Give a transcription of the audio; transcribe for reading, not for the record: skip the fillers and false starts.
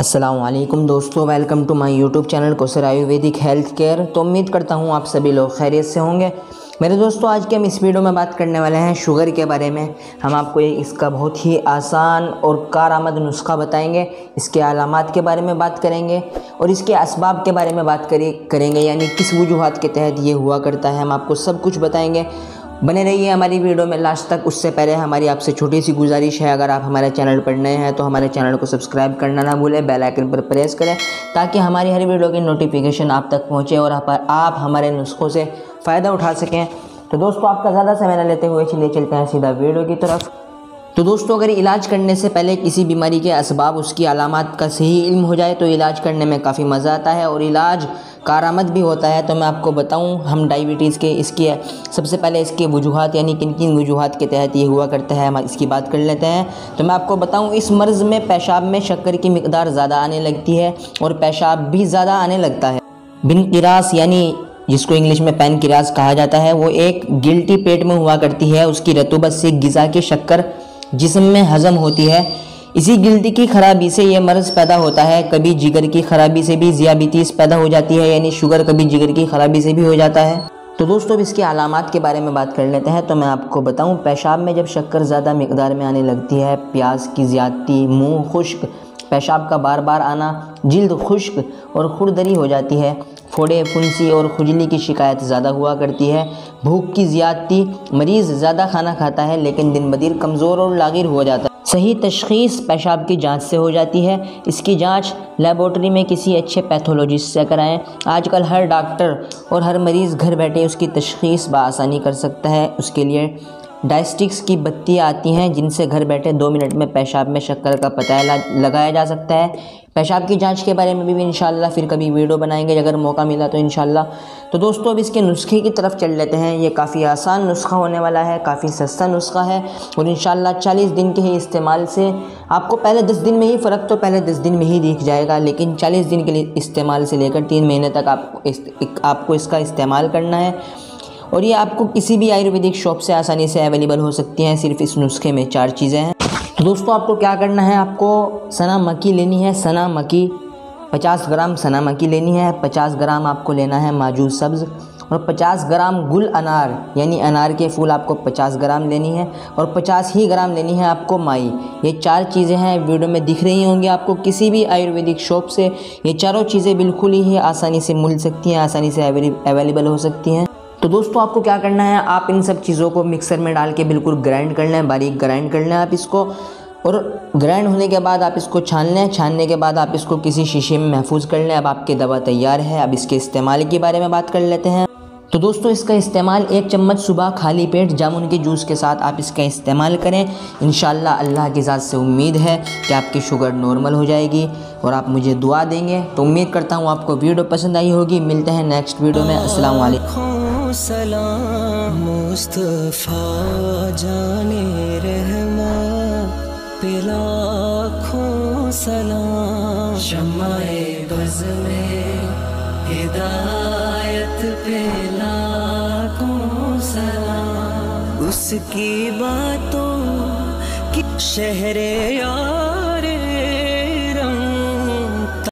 अस्सलामुअलैकुम दोस्तों, welcome to my YouTube channel Kausar Ayurvedic health care. तो उम्मीद करता हूँ आप सभी लोग खैरियत से होंगे। मेरे दोस्तों, आज के हम इस वीडियो में बात करने वाले हैं शुगर के बारे में। हम आपको इसका बहुत ही आसान और कारआमद नुस्खा बताएंगे, इसके अलामात के बारे में बात करेंगे और इसके असबाब के बारे में बात करेंगे, यानी किस वजूहात के तहत ये हुआ करता है, हम आपको सब कुछ बताएँगे। बने रहिए हमारी वीडियो में लास्ट तक। उससे पहले हमारी आपसे छोटी सी गुजारिश है, अगर आप हमारे चैनल पर नए हैं तो हमारे चैनल को सब्सक्राइब करना ना भूलें, बेल आइकन पर प्रेस करें ताकि हमारी हर वीडियो की नोटिफिकेशन आप तक पहुंचे और आप हमारे नुस्खों से फ़ायदा उठा सकें। तो दोस्तों, आपका ज़्यादा समय न लेते हुए चलिए चलते हैं सीधा वीडियो की तरफ। तो दोस्तों, अगर इलाज करने से पहले किसी बीमारी के असबाब, उसकी अलामात का सही इल्म हो जाए तो इलाज करने में काफ़ी मज़ा आता है और इलाज कारआमद भी होता है। तो मैं आपको बताऊं, हम डायबिटीज़ के इसकी सबसे पहले इसके वजूहात, यानी किन किन वजूहात के तहत ये हुआ करता है, हम इसकी बात कर लेते हैं। तो मैं आपको बताऊं, इस मर्ज़ में पेशाब में शक्कर की मकदार ज़्यादा आने लगती है और पेशाब भी ज़्यादा आने लगता है। पेनक्रियास, यानी जिसको इंग्लिश में पेनक्रियास कहा जाता है, वो एक गिल्टी पेट में हुआ करती है। उसकी रतूबत से ग़िज़ा की शक्कर जिस्म में हज़म होती है। इसी गिल्टी की खराबी से यह मर्ज़ पैदा होता है। कभी जिगर की खराबी से भी डायबिटीज़ पैदा हो जाती है, यानी शुगर कभी जिगर की खराबी से भी हो जाता है। तो दोस्तों, अब इसके अलामात के बारे में बात कर लेते हैं। तो मैं आपको बताऊं, पेशाब में जब शक्कर ज़्यादा मिकदार में आने लगती है, प्यास की ज़्यादती, मुँह खुश्क, पेशाब का बार बार आना, जिल्द खुश्क और खुरदरी हो जाती है, फोड़े, फुंसी और खुजली की शिकायत ज़्यादा हुआ करती है, भूख की ज़्यादती, मरीज़ ज़्यादा खाना खाता है लेकिन दिन बदिन कमज़ोर और लागिर हो जाता है। सही तशख़ीस पेशाब की जांच से हो जाती है। इसकी जांच लेबोरेटरी में किसी अच्छे पैथोलॉजिस्ट से कराएं। आजकल हर डॉक्टर और हर मरीज़ घर बैठे उसकी तशख़ीस बआसानी कर सकता है। उसके लिए डायस्टिक्स की बत्तियाँ आती हैं, जिनसे घर बैठे 2 मिनट में पेशाब में शक्कर का पता लगाया जा सकता है। पेशाब की जांच के बारे में भी इंशाल्लाह फिर कभी वीडियो बनाएंगे अगर मौका मिला तो इंशाल्लाह। तो दोस्तों, अब इसके नुस्खे की तरफ चल लेते हैं। ये काफ़ी आसान नुस्खा होने वाला है, काफ़ी सस्ता नुस्खा है और इंशाल्लाह 40 दिन के ही इस्तेमाल से आपको पहले 10 दिन में ही फ़र्क तो पहले 10 दिन में ही दिख जाएगा, लेकिन 40 दिन के लिए इस्तेमाल से लेकर 3 महीने तक आपको इसका इस्तेमाल करना है। और ये आपको किसी भी आयुर्वेदिक शॉप से आसानी से अवेलेबल हो सकती हैं। सिर्फ इस नुस्खे में 4 चीज़ें हैं। तो दोस्तों, आपको क्या करना है, आपको सना मक्की लेनी है। सना मक्की 50 ग्राम सना मक्की लेनी है, 50 ग्राम आपको लेना है माजू सब्ज़ और 50 ग्राम गुल अनार, यानी अनार के फूल आपको 50 ग्राम लेनी है और 50 ही ग्राम लेनी है आपको माई। ये 4 चीज़ें हैं, वीडियो में दिख रही होंगी आपको। किसी भी आयुर्वेदिक शॉप से ये 4 चीज़ें बिल्कुल ही आसानी से मिल सकती हैं, आसानी से अवेलेबल हो सकती हैं। तो दोस्तों, आपको क्या करना है, आप इन सब चीज़ों को मिक्सर में डाल के बिल्कुल ग्राइंड कर लें, बारीक ग्राइंड कर लें आप इसको। और ग्राइंड होने के बाद आप इसको छान लें। छानने के बाद आप इसको किसी शीशे में महफूज कर लें। अब आपकी दवा तैयार है। अब इसके इस्तेमाल के बारे में बात कर लेते हैं। तो दोस्तों, इसका इस्तेमाल 1 चम्मच सुबह खाली पेट जामुन के जूस के साथ आप इसका इस्तेमाल करें। इंशाल्लाह अल्लाह की ज़ात से उम्मीद है कि आपकी शुगर नॉर्मल हो जाएगी और आप मुझे दुआ देंगे। तो उम्मीद करता हूँ आपको वीडियो पसंद आई होगी। मिलते हैं नेक्स्ट वीडियो में। अस्सलाम वालेकुम। सलाम मुस्तफा जाने रहमा पे लाखों सलाम, शम्माए बज़ में हिदायत पे लाखों सलाम, उसकी बातों की शहर यार।